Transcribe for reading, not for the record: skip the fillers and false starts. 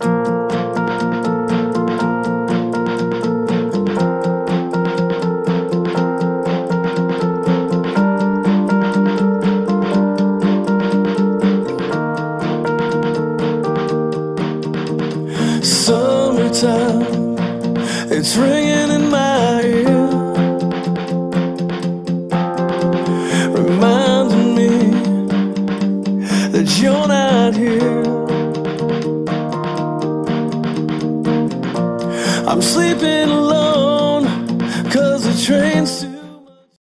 Summertime, it's ringing in my ear, reminding me that you're not here. I'm sleeping alone, 'cause the train's